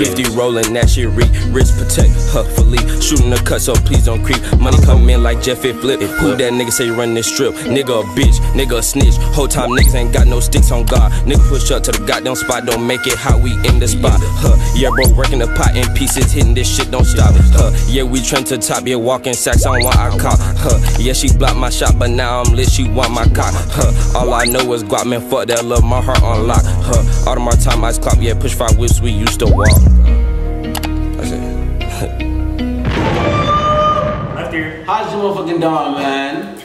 Swifty rolling that shit reek. Wrist protect, huh, for leak. Shooting the cut, so please don't creep. Money come in like Jeff it flip. Who that nigga say run this strip? Nigga a bitch, nigga a snitch. Whole time niggas ain't got no sticks on God. Nigga push up to the goddamn spot, don't make it how we in the spot. Huh, yeah, bro, working the pot in pieces, hitting this shit, don't stop. Huh, yeah, we trim to top, yeah, walking sacks on why I cop. Huh, yeah, she blocked my shot, but now I'm lit, she want my cock. Huh, all I know is guap, man, fuck that love, my heart on lock. Huh, all of my time, eyes clock, yeah, push 5 whips, we used to walk. That's it. How's your motherfucking dog, man?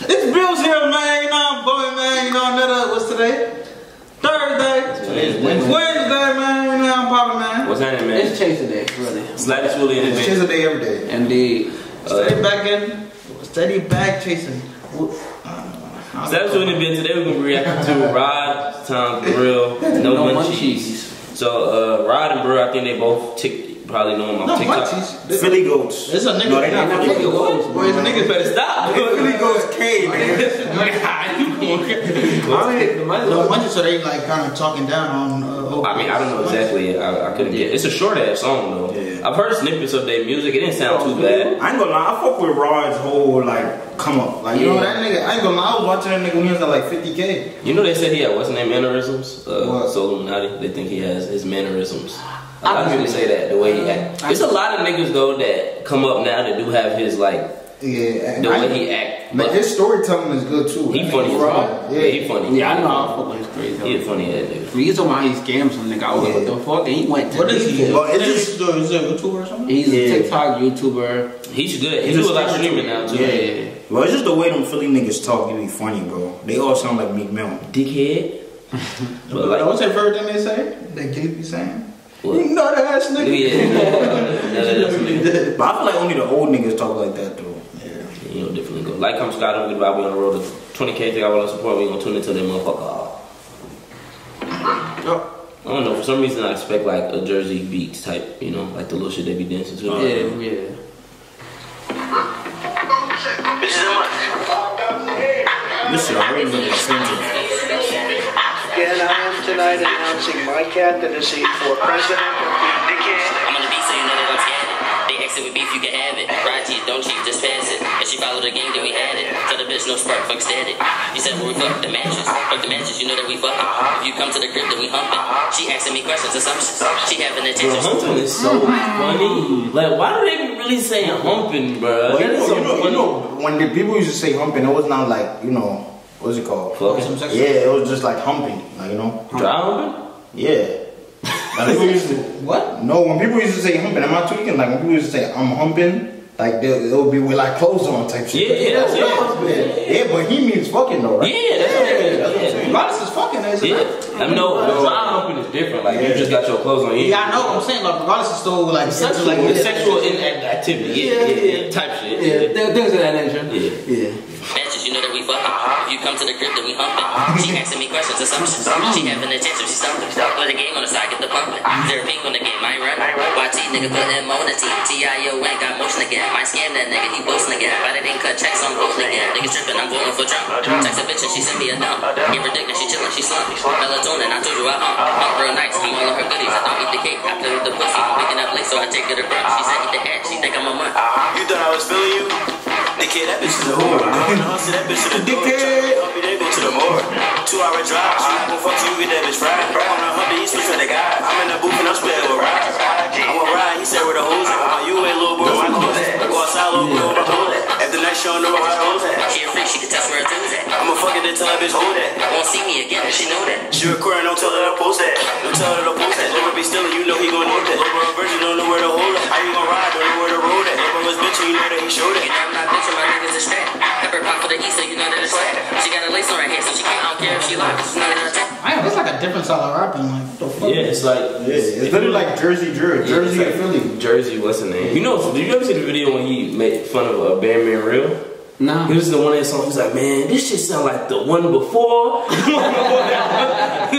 It's Bill's here, man. You know I'm boy, man. You know I'm what's today? Thursday. Today's Wednesday. Wednesday, man. You know I'm popping, man. What's happening, man? It's Chaser Day, really. It's like it's really in the day. Chaser Day every day. Indeed. Steady back in. Steady back chasing. So that's what it been. Today we're gonna be reacting to RAUD times BRIL, No Munchies. So RAUD and BRIL, I think they both tick. Probably know him on TikTok. Philly goats. It's a nigga. No, they not Philly goats. Boy, it's a nigga better stop. Philly goats came, man. Like, how you going? No Munchies, so they like kind of talking down on. I mean, I don't know exactly. I couldn't get. It's a short ass song though. Yeah. I've heard snippets of their music. It didn't sound too bad. I ain't gonna lie. I fuck with RAUD's whole like come up. Like you know that nigga. I ain't gonna lie. I was watching that nigga when he was at like 50K. You know they said he had what's his name mannerisms. So Illuminati. They think he has his mannerisms. A lot of people say that the way he act. There's a lot of niggas though that come up now that do have his like the way he act. But his storytelling is good too. He funny as well. Yeah, he funny. Yeah, I know how fuck with his crazy. He's funny at dude. He's talking about he scammed some nigga. I was like, what the fuck? And he went to what is he? Is he a YouTuber or something? He's a TikTok YouTuber. He's good. He do a lot of streaming now too. Yeah. Well, it's just the way them Philly niggas talk. It be funny, bro. They all sound like Meek Mill. Dickhead. But like, what's their favorite thing they say? That Gabe be saying. What? You know that ass nigga. Yeah, no, but I feel like only the old niggas talk like that though. Yeah. You know, definitely go. Like, I'm Scott, I'm good vibe. We on the road to 20K. They got all the support. We gonna tune into that motherfucker. I don't know. For some reason, I expect like a Jersey Beats type. You know, like the little shit they be dancing to. Yeah. This shit already looking expensive. Again, I am tonight announcing my candidacy for president. I'm on the beat, so you know that I'm scared. They exit with beef, you can have it. Ride cheese, don't cheat, just pass it. If she followed the game, then we had it. Tell the bitch no spark, fuck static. You said well, we fuck the matches. Fuck the matches, you know that we fucking. If you come to the crib, then we humping. She asking me questions, assumptions. She having a chance. Humping is so funny. Like, why do they really say humping, bro? Well, you know, when the people used to say humping, it was not like, you know. What's it called? Yeah, it was just like humping, like you know. Dry humping? Yeah. Like people used to, what? No, when people used to say humping, I'm not tweaking. Like when people used to say I'm humping, like they would be with like clothes on type shit. Yeah, that's it. Yeah, but he means fucking though, right? Yeah, that's what I'm saying. Modest is fucking, isn't it? I know the dry humping is different. Like you just got your clothes on. Yeah, I know. I'm saying like regardless, it's still like sexual, like sexual inactivity. Yeah, type shit. Yeah, things of that nature. Yeah. You know that we fucking. If you come to the crib, then we humping. She asking me questions, assumptions. She having a chance if she's something. Put the game on the side, get the pumping. There a pink on the game, I ain't running. YT nigga put that on the team. TIO ain't got motion again. Might scam that nigga, he boasting again. But it ain't cut checks, I'm rolling again. Niggas tripping, I'm going for Trump. Text a bitch and she sent me a dump. Give her dick and she chillin', she slumped. Melatonin, I told you I hump. Hump real nice, I'm all of her goodies. I don't eat the cake, I play with the pussy. I'm waking up late, so I take her to brunch. She said eat the hat, she think I'm a mutt. You thought I was feeling you? Dickhead, that bitch is a whore. Going to hustle that bitch to the door. I'll be that bitch to the morgue. 2 hour drive. She gon' fuck you, get that bitch fried. On the hump, he switch with the guy. I'm in the booth and I'm spread with ride. I'm a ride, he said with the hoes. You ain't little boy, my clothes at. Go outside, little boy, my clothes at. At the night show, I know where my hoes at. She a freak, she can test where her toes at. I'ma fuck it and tell that bitch, hold that. Won't see me again, and she know that. She recording, don't tell her to post that. Don't tell her to post that. Never be stealing, you know he gon' know that. Little virgin, don't know where to hold it. How you gon' ride, don't know where to roll that. Little boy's bitch, you know that he showed it. My niggas is straight. Pepper pop for the east, so you know that it's flat. She got a lace on her head, so she can't. I don't care if she lies. It's like a different style of rapping. Like what the fuck? Yeah, it's like it's literally like Jersey and Philly. Jersey, what's the name? You know? Did you ever see the video when he made fun of a Bandman Real? Nah. He was the one that song. He's like, man, this shit sound like the one before. He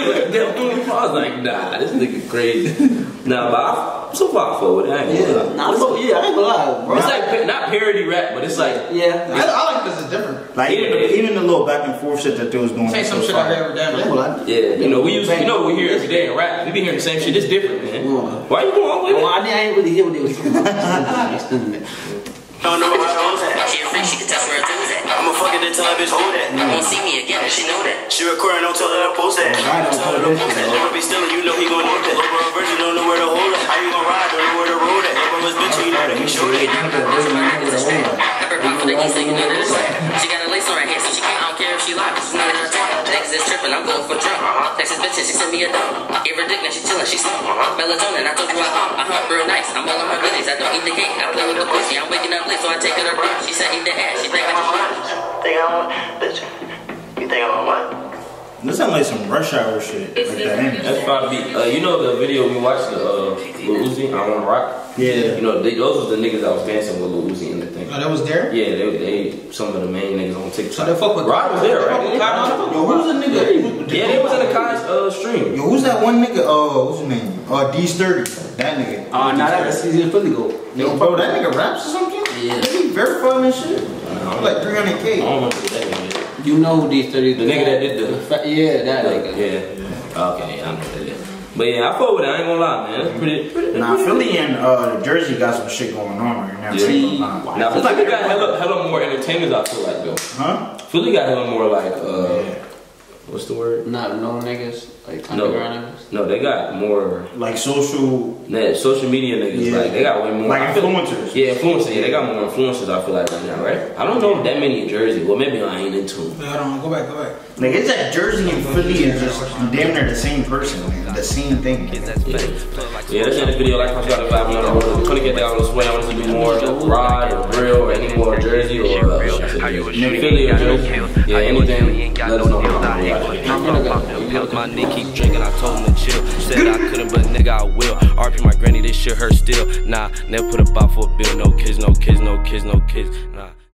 was like, nah, this nigga crazy. Nah, but I'm so far forward. I ain't gonna lie. Nah, I ain't gonna lie, bro. It's like not parody rap, but it's like I like this. It's different. Like even the little back and forth shit that they was doing. Say some shit I've ever done. Yeah, you know we used we hear every day in rap. We be hearing the same shit. It's different, man. Why you going with it? I ain't really hear what they was doing. I don't know how to hold that. She a freak, she can test where it is at. I'ma fuck it and tell that bitch hold that. Won't see me again, she know that. She recording, don't tell her I post that. Don't tell her to post that. Never be still, you know he gon' hold that. Over a virgin, don't know where to hold it. How you gon' ride, don't know where to roll that. Over his bitch, you know that. Show that. Never pop for the east, so you know that it's right. She got a lace on her hair, so she can't, I don't care if she lies. She's not in her time. Niggas is trippin', I'm going for drunk. Texas bitch, she sent me a dump. Gave her dick, now she chillin', she slump. Melatonin, I told you I hump. I hump real nice, I'm all on her goodies. I don't eat the cake, I play with the pussy. I'm waking up. So I take her to brunch. She said eat the ass. She think I'm what? Think I'm what? You think I'm what? This sounds like some Rush Hour shit. Like that. That's probably you know the video we watched, Lil Uzi, I Wanna Rock. Yeah. You know those was the niggas I was dancing with Lil Uzi and the thing. Oh, that was there. Yeah, they some of the main niggas on TikTok. So they fuck with Rod was there, right? Yo, who's the nigga? Yeah, they was in the Kai's stream. Yo, who's that one nigga? What's his name? D30. That nigga. Oh, nah, that's Easy Philly Go. Bro, that nigga raps or something. Yeah. They be verified and shit. Like 300K. I don't remember that nigga. You know who these 30s. The nigga that did the. Yeah, that nigga. Yeah. Okay, yeah, I know that. But yeah, I fuck with it. I ain't gonna lie, man. That's pretty. Nah, Philly and Jersey got some shit going on right now. Yeah. Now, it's like we got hella more entertainers, I feel like, though. Huh? Philly got hella more, like, what's the word? Not known niggas, like underground niggas. No, they got more like social media niggas. Yeah. Like they got way more like influencers. Yeah, influencers. Yeah, they got more influencers. I feel like right now, right? I don't know that many in Jersey. Well, maybe I ain't into them. I don't. Go back. Like it's that Jersey and Philly is just damn near the same person, man. The same thing. Man. Yeah, that's in this video. Like I got a vibe. I'm trying to get down this way. I want to do more RAUD or BRIL or any more Jersey or Philly or Jersey. Yeah, anything. Let us know how. I'm gonna go pills, my nigga keep drinking. I told him to chill. Said I couldn't, but nigga I will. RP my granny, this shit hurt still. Nah, never put a bop for a bill. No kids, no kids, no kids, no kids. Nah.